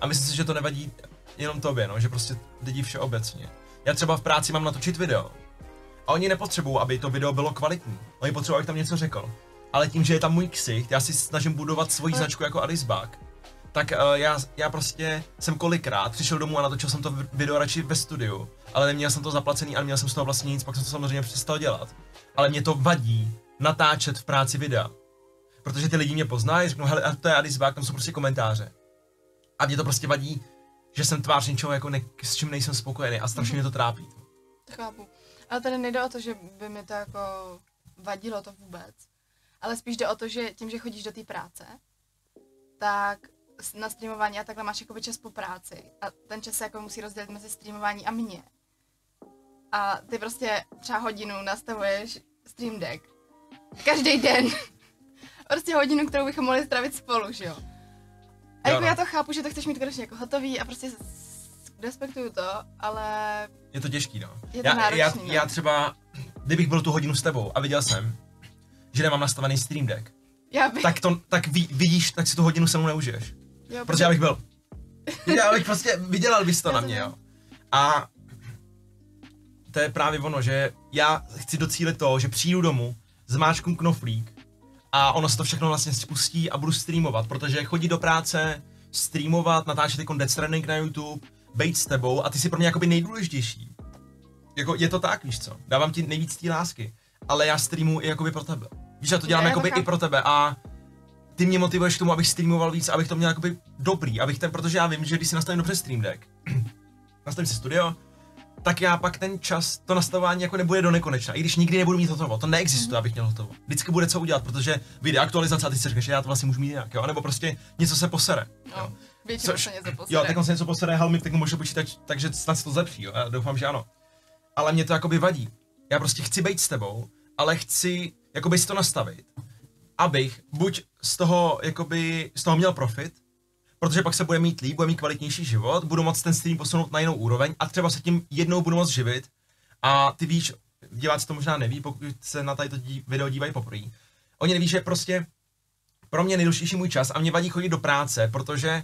A myslím si, že to nevadí jenom tobě, no, že prostě lidi všeobecně. Já třeba v práci mám natočit video a oni nepotřebují, aby to video bylo kvalitní, oni potřebují, abych tam něco řekl. Ale tím, že je tam můj ksicht, já si snažím budovat svoji značku jako Arisbák, tak já prostě jsem kolikrát přišel domů a natočil jsem to video radši ve studiu, ale neměl jsem to zaplacený a neměl jsem z toho vlastně nic, pak jsem to samozřejmě přestal dělat. Ale mě to vadí natáčet v práci videa, protože ty lidi mě poznají, řeknou, hele, to je Arisbák, tam jsou prostě komentáře. A mě to prostě vadí, že jsem tvář něčeho, jako s čím nejsem spokojený a strašně mě to trápí. Chápu. Ale tady nejde o to, že by mi to jako vadilo to vůbec. Ale spíš jde o to, že tím, že chodíš do té práce, tak na streamování a takhle máš jakoby čas po práci. A ten čas se jako musí rozdělit mezi streamování a mě. A ty prostě třeba hodinu nastavuješ Stream Deck. Každý den. Prostě hodinu, kterou bychom mohli strávit spolu, že jo? A jako já to chápu, že to chceš mít konečně jako hotový a prostě respektuju to, ale... Je to těžký, no. Je to náročný, já třeba, kdybych byl tu hodinu s tebou a viděl jsem, že nemám nastavený Stream Deck, tak tak si tu hodinu se mnou neužiješ. Jo, protože já bych byl... Já bych prostě vydělal bys to na mě, jo. A to je právě ono, že já chci docílit toho, že přijdu domů, zmáčknu knoflík, a ono se to všechno vlastně spustí a budu streamovat, protože chodit do práce, streamovat, natáčet jako Death Stranding na YouTube, bejt s tebou a ty jsi pro mě jakoby nejdůležitější. Jako je to tak, víš co, dávám ti nejvíc té lásky, ale já streamuji i jakoby pro tebe. Víš, já to dělám jakoby i pro tebe a ty mě motivuješ k tomu, abych streamoval víc, abych to měl jakoby dobrý, protože já vím, že když si nastavím dobře Stream Deck, nastavím si studio, tak já pak ten čas, to nastavování jako nebude do nekonečna, i když nikdy nebudu mít hotovo, to neexistuje, abych měl hotovo. Vždycky bude co udělat, protože vyjde aktualizace a ty si říkáš, já to vlastně můžu mít nějak, jo, nebo prostě něco se posere. Jo. Většinou se něco posere. Jo, tak se něco posere, helmik, tak může počítač, takže snad se to zlepší, jo, já doufám, že ano. Ale mě to jakoby vadí. Já prostě chci být s tebou, ale chci jakoby si to nastavit, abych buď z toho, jakoby, z toho měl profit, protože pak se bude mít líp, bude mít kvalitnější život, budu moct ten stream posunout na jinou úroveň a třeba se tím jednou budu moct živit. A ty víš, diváci to možná neví, pokud se na tady to video dívají poprvé. Oni neví, že prostě pro mě nejdůležitější můj čas a mě vadí chodit do práce, protože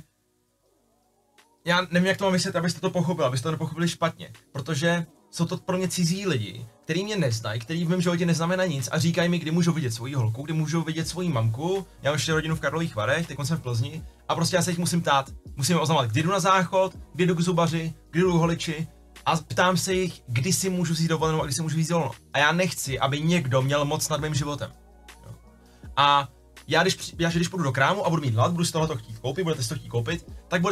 já nevím, jak to mám vysvětlit, abyste to pochopili, abyste to nepochopili špatně, protože jsou to pro mě cizí lidi, který mě neznají, který v mém životě neznamená nic a říkají mi, kdy můžu vidět svoji holku, kdy můžu vidět svoji mamku. Já mám ještě rodinu v Karlových Varech, teď jsem v Plzni a prostě já se jich musím ptát, musím oznamovat, kdy jdu na záchod, kdy jdu k zubaři, kdy jdu k holiči a ptám se jich, kdy si můžu vzít dovolenou a kdy si můžu vzít volno. A já nechci, aby někdo měl moc nad mým životem. Jo. A já když půjdu do krámu a budu mít hlad, budu si tohoto chtít koupit, budete si to chtít koupit, tak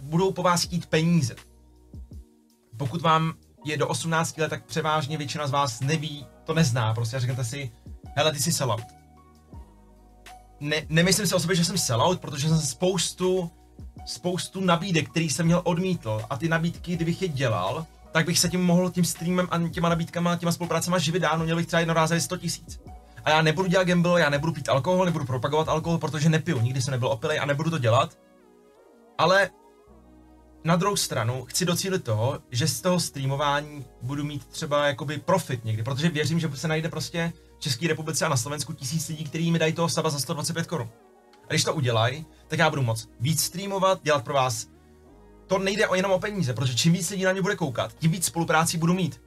budou po vás chtít peníze. Pokud vám je do 18 let, tak převážně většina z vás neví, to nezná prostě a řeknete si, hele, ty jsi sellout. Nemyslím si o sobě, že jsem sellout, protože jsem spoustu nabídek, který jsem měl, odmítl a ty nabídky, kdybych je dělal, tak bych se tím mohl, tím streamem a těma nabídkama, těma spoluprácema živit dávno, měl bych třeba jednorázově 100 tisíc. A já nebudu dělat gamble, já nebudu pít alkohol, nebudu propagovat alkohol, protože nepiju, nikdy jsem nebyl opilej a nebudu to dělat. Ale na druhou stranu chci docílit toho, že z toho streamování budu mít třeba jakoby profit někdy, protože věřím, že se najde prostě v České republice a na Slovensku 1000 lidí, kteří mi dají toho saba za 125 korun. A když to udělají, tak já budu moc víc streamovat, dělat pro vás. To nejde jenom o peníze, protože čím víc lidí na mě bude koukat, tím víc spoluprácí budu mít.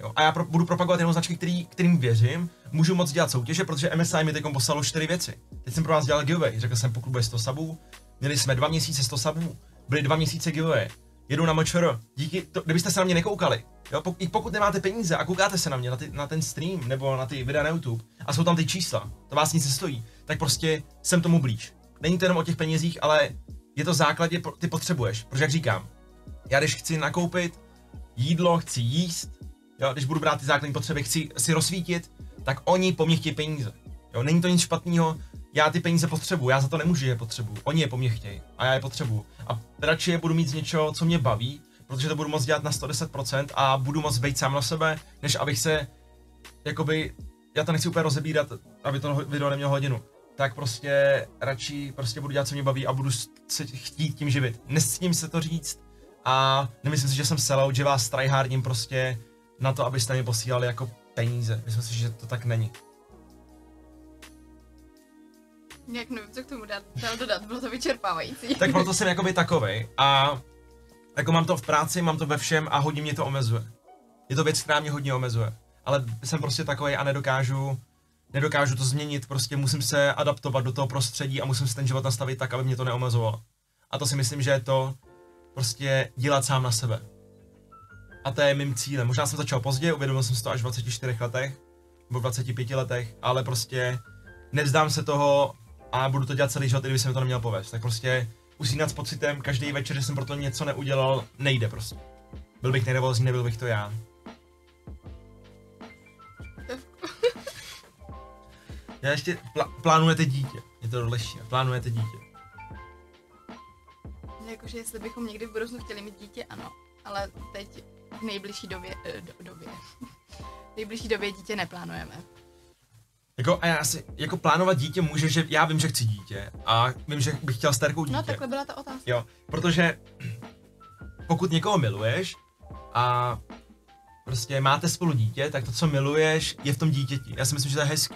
Jo? A já budu propagovat jenom značky, kterým věřím, můžu moc dělat soutěže, protože MSI mi teď poslalo 4 věci. Teď jsem pro vás dělal giveaway, řekl jsem, pokud bude 100 subů, měli jsme 2 měsíce 100 subů. Byly 2 měsíce giveaway, jedu na MČR, díky, kdybyste se na mě nekoukali, jo, i pokud nemáte peníze a koukáte se na mě, na ten stream nebo na ty videa na YouTube a jsou tam ty čísla, to vás nic nestojí, tak prostě jsem tomu blíž. Není to jenom o těch penězích, ale je to základ, ty potřebuješ, protože jak říkám, já když chci nakoupit jídlo, chci jíst, jo, když budu brát ty základní potřeby, chci si rozsvítit, tak oni po mně chtějí peníze, jo, není to nic špatného. Já ty peníze potřebuju, já za to nemůžu, že je potřebuju. Oni je po mně chtějí a já je potřebuju. A radši je budu mít z něčeho, co mě baví, protože to budu moct dělat na 110% a budu moct být sám na sebe, než abych se, jakoby, já to nechci úplně rozebírat, aby to video nemělo hodinu. Tak prostě radši budu dělat, co mě baví a budu se chtít tím živit. Nestydím se to říct a nemyslím si, že jsem sellout, že vás tryhardím prostě na to, abyste mě posílali jako peníze. Myslím si, že to tak není. Nějak nevím, co k tomu dodat, bylo to vyčerpávající. Tak proto jsem jakoby takovej a jako mám to v práci, mám to ve všem a hodně mě to omezuje. Je to věc, která mě hodně omezuje, ale jsem prostě takovej a nedokážu to změnit, prostě musím se adaptovat do toho prostředí a musím si ten život nastavit tak, aby mě to neomezovalo. A to si myslím, že je to prostě dělat sám na sebe. A to je mým cílem, možná jsem začal pozdě, uvědomil jsem si to až v 24 letech, nebo 25 letech, ale prostě nevzdám se toho a budu to dělat celý život, i kdyby se mi to neměl povést. Tak prostě usínat s pocitem každý večer, že jsem pro to něco neudělal, nejde prostě. Byl bych nervózní, nebyl bych to já. Já ještě plánujete dítě, je to důležitý, plánujete dítě. Jakože jestli bychom někdy v budoucnu chtěli mít dítě, ano, ale teď v nejbližší době, v nejbližší době dítě neplánujeme. Jako, a já si, jako plánovat dítě může, že já vím, že chci dítě a vím, že bych chtěl starkou dítě. No takhle byla ta otázka. Jo, protože pokud někoho miluješ a prostě máte spolu dítě, tak to, co miluješ, je v tom dítěti. Já si myslím, že to je hezký.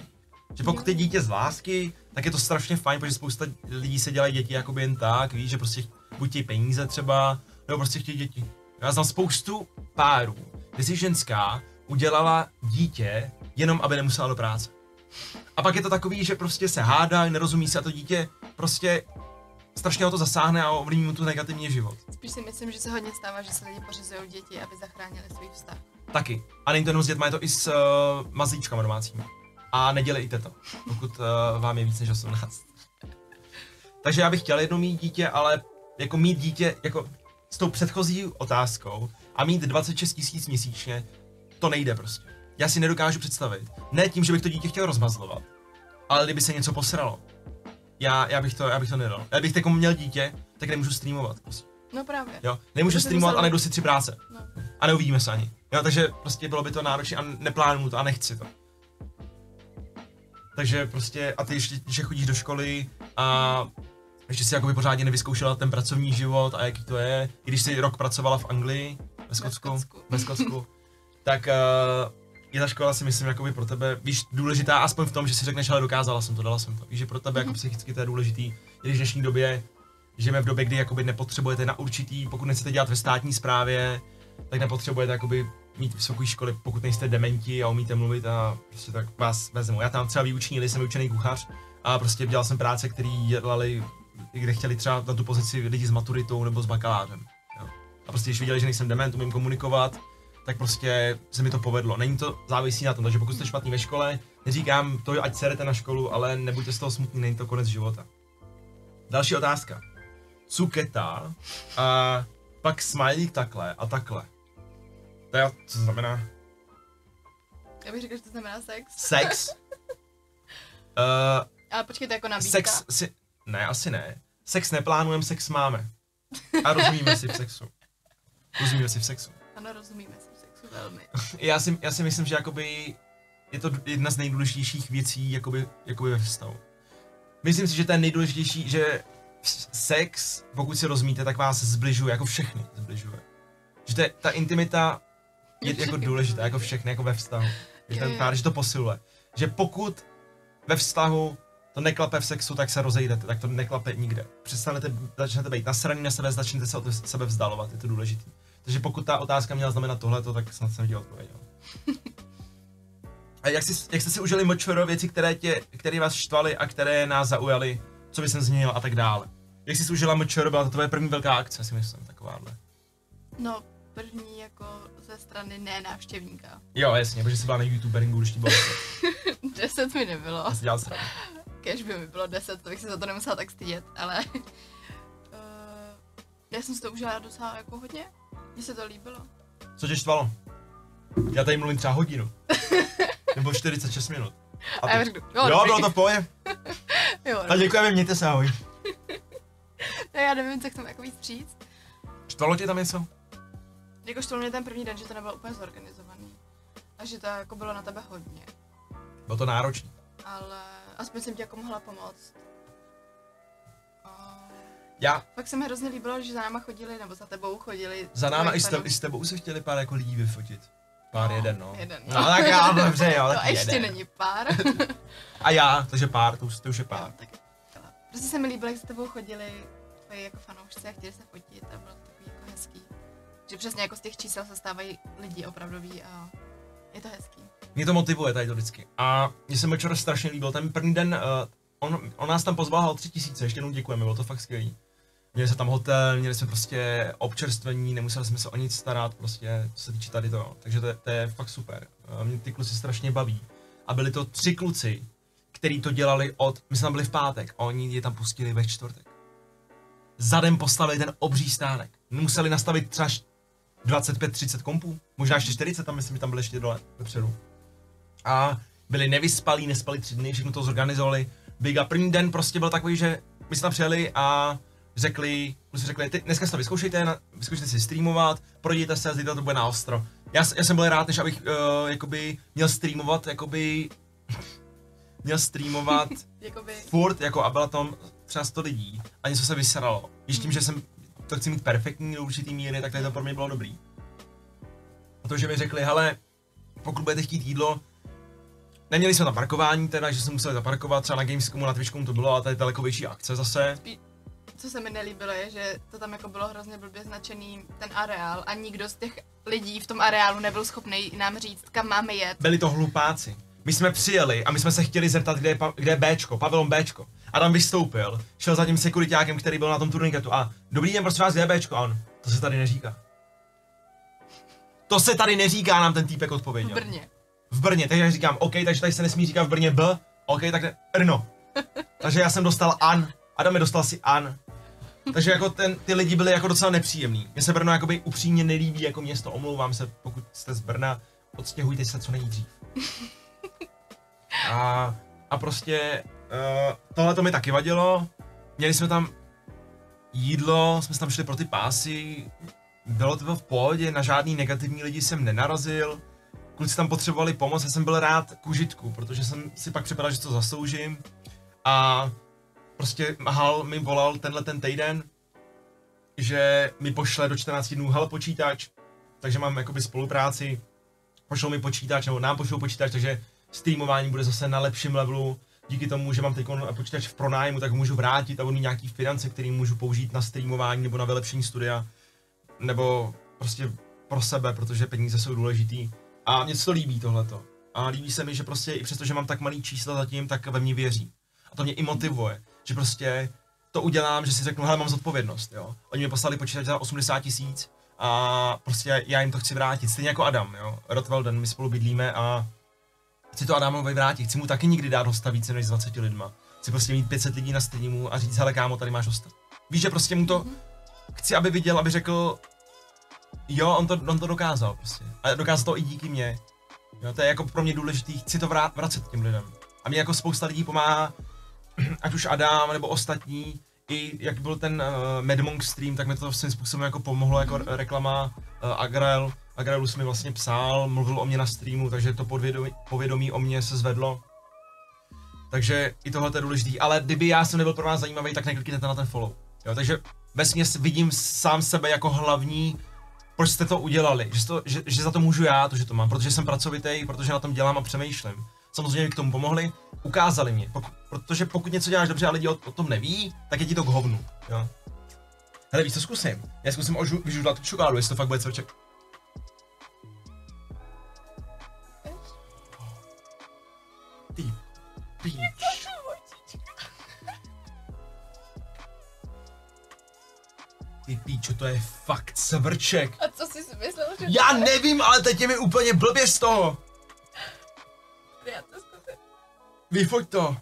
Že pokud je dítě z lásky, tak je to strašně fajn, protože spousta lidí se dělají děti jakoby jen tak, víš, že prostě buď chtějí peníze třeba, nebo prostě chtějí děti. Já znám spoustu párů, kde si ženská udělala dítě jenom, aby nemusela do práce. A pak je to takový, že prostě se hádá, nerozumí se a to dítě prostě strašně ho to zasáhne a ovlivní mu tu negativní život. Spíš si myslím, že se hodně stává, že se lidi pořizují děti, aby zachránili svůj vztah. Taky. A není to jenom s dětma, je to i s mazlíčkama domácími. A nedělejte to, pokud vám je víc než 18. Takže já bych chtěl jednou mít dítě, ale jako mít dítě, jako s tou předchozí otázkou, a mít 26 tisíc měsíčně, to nejde prostě. Já si nedokážu představit. Ne tím, že bych to dítě chtěl rozmazlovat, ale kdyby se něco posralo. Já bych to nedal. Já bych teď měl dítě, tak nemůžu streamovat. Prostě. No právě. Jo, nemůžu streamovat a nejdu si 3 práce. No. A neuvidíme se ani. Jo, takže prostě bylo by to náročné a neplánuju to a nechci to. Takže prostě, a ty ještě, že chodíš do školy a ještě si jakoby pořádně nevyzkoušela ten pracovní život a jaký to je, i když jsi rok pracovala v Anglii, ve Skotsku, tak je ta škola, si myslím, jakoby pro tebe, víš, důležitá aspoň v tom, že si řekneš, ale dokázala jsem to, dala jsem to. Víš, že pro tebe jako psychicky to je důležitý, když v dnešní době žijeme v době, kdy jakoby nepotřebujete na určitý, pokud nechcete dělat ve státní správě, tak nepotřebujete jakoby mít vysokou školu, pokud nejste dementi a umíte mluvit a prostě tak vás vezmou. Já tam třeba vyučnili, jsem vyučený kuchař a prostě dělal jsem práce, které dělali, kde chtěli třeba na tu pozici lidi s maturitou nebo s bakalářem. Jo. A prostě když viděli, že nejsem dement, umím komunikovat, tak prostě se mi to povedlo. Není to závisí na tom, takže pokud jste špatný ve škole, neříkám to, ať serete na školu, ale nebuďte z toho smutný, není to konec života. Další otázka. Cuketa a pak smajlík takhle a takhle. Co to znamená? Já bych řekl, že to znamená sex. Sex? Ale počkej, to jako nabídka? Sex si... Ne, asi ne. Sex neplánujeme, sex máme. A rozumíme si v sexu. Rozumíme si v sexu. Ano, rozumíme si v sexu velmi. Já si myslím, že jakoby je to jedna z nejdůležitějších věcí jakoby ve vztahu. Myslím si, že to je nejdůležitější, že sex, pokud se rozumíte, tak vás zbližuje, jako všechny zbližuje. Že ta intimita je jako důležitá, jako všechny, jako ve vztahu. Že ten pár, že to posiluje. Že pokud ve vztahu to neklape v sexu, tak se rozejdete, tak to neklape nikde. Začnete být nasraný na sebe, začnete se od sebe vzdalovat, je to důležité. Takže pokud ta otázka měla znamenat tohleto, tak snad jsem ti odpověděl. A jak jste si užili močoro věci, které vás štvaly a které nás zaujaly, co by jsem změnil a tak dále. Jak jsi si užila močoro, byla to tvoje první velká akce, si myslím, takováhle. No, první jako ze strany ne návštěvníka. Jo, jasně, protože jsi byla na youtuberingu, když ti bylo 10. 10 mi nebylo. Já si dělal srandu. Kéž by mi bylo 10, to bych se za to nemusela tak stydět, ale... já jsem si to užila docela jako hodně, mně se to líbilo. Co tě štvalo? Já tady mluvím třeba hodinu. Nebo 46 minut. A já řeknu, jo, bylo to v pohodě. Tak děkujeme, mějte se, ahoj. No, já nevím, co k tomu jako víc říct. Štvalo tě tam něco? Jako štvalo mě ten první den, že to nebylo úplně zorganizovaný. A že to jako bylo na tebe hodně. Bylo to náročné. Ale aspoň jsem ti jako mohla pomoct. Pak se mi hrozně líbilo, že za náma chodili, nebo za tebou chodili. Za náma i s tebou se chtěli pár jako lidí vyfotit. Pár jeden. No tak já, dobře, jo, to ještě není pár. A já, takže pár, to už je pár. Jo, prostě se mi líbilo, jak s tebou chodili tvoji jako fanoušci a chtěli se fotit a bylo to takový jako hezký. Že přesně jako z těch čísel se stávají lidi opravdoví a je to hezký. Mě to motivuje tady to vždycky. A mně se večer strašně líbil, ten první den, on nás tam pozval o 3000, ještě jednou děkujeme, bylo to fakt skvělý. Měli jsme tam hotel, měli jsme prostě občerstvení, nemuseli jsme se o nic starat, prostě co se týče tady toho, takže to je fakt super. Mě ty kluci strašně baví. A byli to 3 kluci, kteří to dělali my jsme tam byli v pátek a oni je tam pustili ve čtvrtek. Zadem postavili ten obří stánek, museli nastavit třeba 25-30 kompů, možná ještě 40, tam myslím, že tam byly ještě dole vepředu. A byli nevyspalí, nespali 3 dny, všechno to zorganizovali. Biga první den prostě byl takový, že my jsme tam přijeli a řekli, dneska si to vyzkoušejte si streamovat, projděte se a zítra to bude na ostro. Já jsem byl rád, než abych jakoby měl streamovat, furt jako a bylo tam třeba 100 lidí a něco se vysralo. Ještě tím, že jsem to chci mít perfektní do určitý míry, tak tady to pro mě bylo dobrý. A to, že mi řekli, hele, pokud budete chtít jídlo, neměli jsme tam parkování teda, že jsme museli zaparkovat, třeba na Gamescomu, na Twitchcomu to bylo a tady dalekovější akce zase. Co se mi nelíbilo je, že to tam jako bylo hrozně blbě značený ten areál a nikdo z těch lidí v tom areálu nebyl schopný nám říct, kam máme jet. Byli to hlupáci. My jsme přijeli a my jsme se chtěli zeptat, kde je Bčko, pavilon Bčko. A tam vystoupil, šel za tím sekuritákem, který byl na tom turniketu a dobrý den, prosím vás, kde je Bčko? A on, to se tady neříká. To se tady neříká, nám ten týpek odpověděl. V Brně, takže říkám, OK, takže tady se nesmí říkat v Brně B, OK, tak ne, Brno. Takže já jsem dostal An, Adam dostal si An. Takže jako ty lidi byli jako docela nepříjemný. Mně se Brno jakoby upřímně nelíbí jako město, omlouvám se, pokud jste z Brna, odstěhujte se co nejdřív. A prostě tohle to mi taky vadilo, měli jsme tam jídlo, jsme tam šli pro ty pásy, bylo to v pohodě, na žádný negativní lidi jsem nenarazil, kluci tam potřebovali pomoc, já jsem byl rád k užitku, protože jsem si pak připadal, že to zasloužím a prostě Hal mi volal tenhle ten týden, že mi pošle do 14 dnů Hal počítač, takže mám jakoby spolupráci, pošlou mi počítač, nebo nám pošlou počítač, takže streamování bude zase na lepším levelu, díky tomu, že mám teď počítač v pronájmu, tak ho můžu vrátit a budu mít nějaký finance, který můžu použít na streamování nebo na vylepšení studia, nebo prostě pro sebe, protože peníze jsou důležitý. A mě se to líbí tohleto. A líbí se mi, že prostě i přesto, že mám tak malý čísla zatím, tak ve mně věří. A to mě i motivuje, že prostě to udělám, že si řeknu, hele, mám zodpovědnost, jo. Oni mi poslali počítač za 80 000 a prostě já jim to chci vrátit, stejně jako Adam, jo. Rotwelden, my spolu bydlíme a chci to Adamovi vrátit, chci mu taky nikdy dát hosta více než 20 lidma. Chci prostě mít 500 lidí na streamu a říct, hele kámo, tady máš hosta. Víš, že prostě mu to, chci, aby viděl, aby řekl, jo, on to dokázal prostě. A dokázal to i díky mně. Jo, to je jako pro mě důležitý, chci to vracet těm lidem. A mě jako spousta lidí pomáhá, ať už Adam nebo ostatní, i jak byl ten Mad Monk stream, tak mi to svým způsobem jako pomohlo jako reklama Agrel. Agrelus mi vlastně psal, mluvil o mě na streamu, takže to povědomí o mě se zvedlo. Takže i tohle je důležitý, ale kdyby já jsem nebyl pro vás zajímavý, tak neklikněte na ten follow. Jo, takže vesměs vidím sám sebe jako hlavní, proč jste to udělali, že za to můžu já, to, že to mám, protože jsem pracovitý, protože na tom dělám a přemýšlím. Samozřejmě k tomu pomohli, ukázali mě, protože pokud něco děláš dobře a lidi o tom neví, tak je ti to k hovnu, jo. Hele, víš co zkusím? Já zkusím vyžudlat tu šokádu, jestli to fakt bude cvrček. Ty píč. Ty píčo, to je fakt cvrček. A co jsi si myslel, že já to nevím, ale teď je mi úplně blbě z toho. Já to zkusím. Vyfoť to.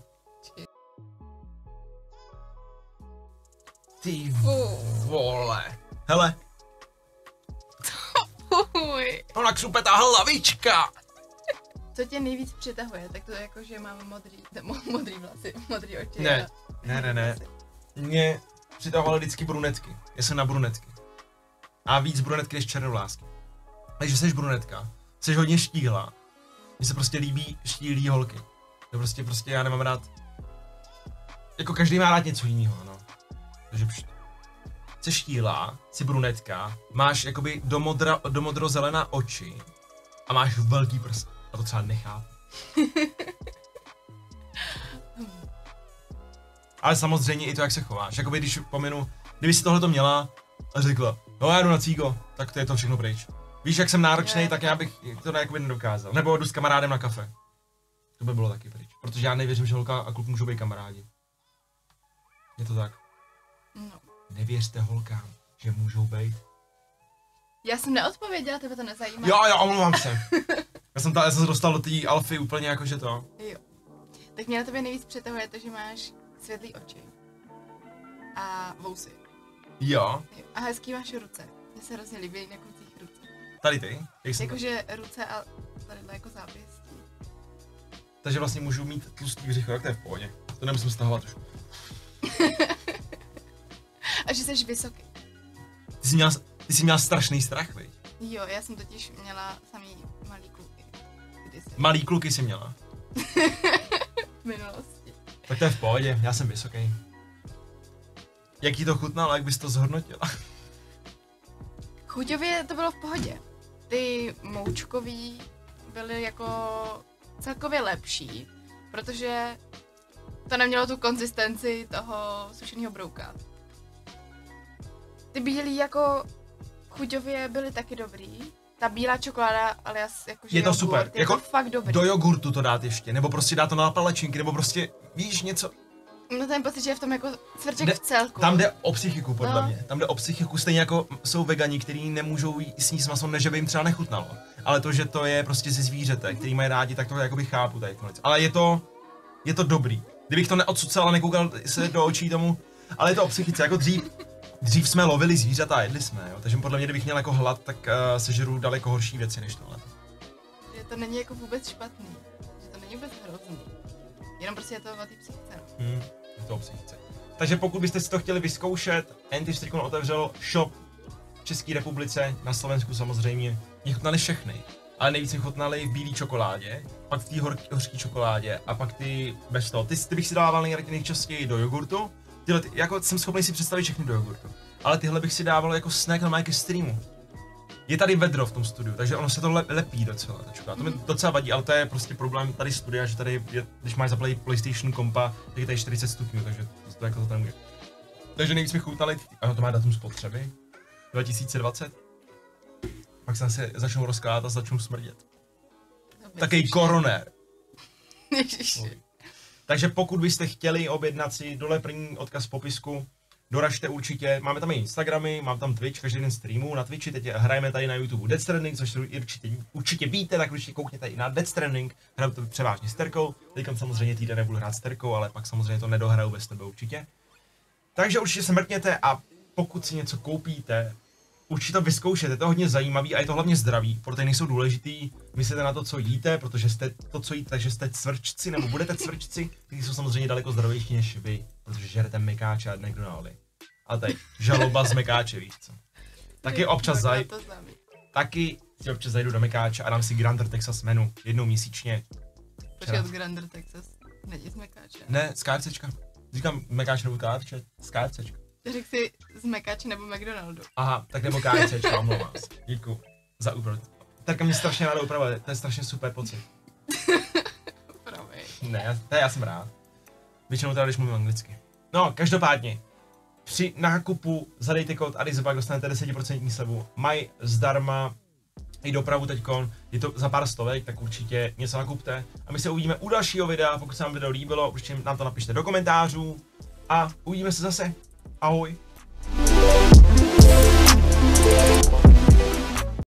Či... Ty vole. Hele. To fuj. Ona křupetá hlavička. Co tě nejvíc přitahuje, tak to je jako, že mám modrý vlasy, modrý oči. Ne. Mě přitahovaly vždycky brunetky. Já jsem na brunetky. A víc brunetky než černovlásky. Takže jsi brunetka, jsi hodně štíhlá. Mně se prostě líbí štíhlý holky. To prostě já nemám rád. Jako každý má rád něco jiného, no. Takže jsi štíhlá, jsi brunetka, máš jakoby do modrozelená oči a máš velký prst. A to třeba nechápu. Ale samozřejmě i to, jak se chováš. Jakoby když pominu, kdyby si tohleto měla a řekla, no já jdu na cígo, tak to je to všechno pryč. Víš, jak jsem náročný, tak já bych to jakoby nedokázal. Nebo jdu s kamarádem na kafe. To by bylo taky pryč. Protože já nevěřím, že holka a kluk můžou být kamarádi. Je to tak? No. Nevěřte holkám, že můžou být. Já jsem neodpověděla, tebe to nezajímá. Jo, omlouvám se. Já jsem se dostal do té alfy úplně jako, že to. Jo. Tak mě na tebe nejvíc přitahuje to, že máš světlý oči. A vousy. Jo. A hezký máš ruce. Mně se hrozně líbí na klucích ruce. Tady ty? Jakože ruce a tadyhle jako zápěstí. Takže vlastně můžu mít tlustý břicho, jak to je v pohodě. To nemusím stahovat už. A že jsi vysoký. Ty jsi měla strašný strach, viď? Jo, já jsem totiž měla samý malý kluky. Malý kluky jsi měla? V minulosti. Tak to je v pohodě, já jsem vysoký. Jak ti to chutnalo, jak bys to zhodnotila? Chuťově to bylo v pohodě. Ty moučkový byly jako celkově lepší, protože to nemělo tu konzistenci toho sušeného brouka. Ty bílý jako chuťově byly taky dobrý. Ta bílá čokoláda, ale jakože je to jogurt, super. Je jako to fakt dobrý. Do jogurtu to dát ještě, nebo prostě dát to na palačinky, nebo prostě víš něco. No ten pocit, že je v tom jako cvrček v celku. Tam jde o psychiku podle mě, tam jde o psychiku, stejně jako jsou vegani, kteří nemůžou sníst maso, než by jim třeba nechutnalo. Ale to, že to je prostě ze zvířete, který mají rádi, tak to jakoby chápu tady tohle. Ale je to dobrý. Kdybych to neodsucal a nekoukal se do očí tomu, ale je to o psychice, jako dřív. Dřív jsme lovili zvířata a jedli jsme, jo? Takže podle mě, kdybych měl jako hlad, tak sežeru daleko horší věci než tohle. Že to není jako vůbec špatný, že to není vůbec hrozný, jenom prostě je to o té psychice. Je to o psychice. Takže pokud byste si to chtěli vyzkoušet, Antistrikon otevřelo shop v České republice, na Slovensku samozřejmě. Mě chutnaly všechny, ale nejvíc mě chutnaly v bílé čokoládě, pak v té hořké čokoládě a pak ty bez toho. Ty bych si dával nejčastěji do jogurtu. Tyhle, jako jsem schopný si představit všechny do jogurtu, ale tyhle bych si dával jako snack normálně ke streamu. Je tady vedro v tom studiu, takže ono se to lepí docela, ta čokoláda. To mi docela vadí, ale to je prostě problém tady studia, že tady, když máš zaplay PlayStation kompa, tak je tady 40 stupňů, takže to jako to tam může. Takže nejvíc mi chutnaly, ano, to má datum spotřeby, 2020. Pak se zase začnou rozkládat a začnou smrdět. Takový koronér. Takže pokud byste chtěli objednat si, dole první odkaz v popisku, doražte určitě, máme tam i Instagramy, mám tam Twitch, každý den streamu na Twitchi, teď hrajeme tady na YouTube Death Stranding, což určitě víte, tak určitě koukněte i na Death Stranding, hraju to převážně s Terkou, teďka samozřejmě týden nebudu hrát s Terkou, ale pak samozřejmě to nedohraju bez tebe určitě. Takže určitě se mrkněte a pokud si něco koupíte, určitě to vyzkoušete, je to hodně zajímavý a je to hlavně zdravý, proteiny jsou důležitý, myslíte na to, co jíte, protože jste to, co jíte, takže jste cvrčci nebo budete cvrčci, kteří jsou samozřejmě daleko zdravější než vy, protože žerete mekáče a McDonaldy. A teď žaloba z mekáče, víš co. Taky si občas zajdu do mekáče a dám si Grander Texas menu, jednou měsíčně. Počkat, Grander Texas není z mekáče? Ne, z KFCčka. Říkám mekáč nebo KFC, z KFCčka. Řekl jsi z mekáče nebo McDonaldu. Aha, tak nebo KFCčka, omlouvám se. Díku za úpravu. Terka mě strašně ráda upravila, to je strašně super pocit. Ne, to já jsem rád. Většinou teda, když mluvím anglicky. No, každopádně. Při nákupu zadejte kód Arizobak, dostanete 10% slevu. Mají zdarma i dopravu teďkon, je to za pár stovek, tak určitě něco nakupte. A my se uvidíme u dalšího videa, pokud se vám video líbilo, určitě nám to napište do komentářů. A uvidíme se zase. Ahoj!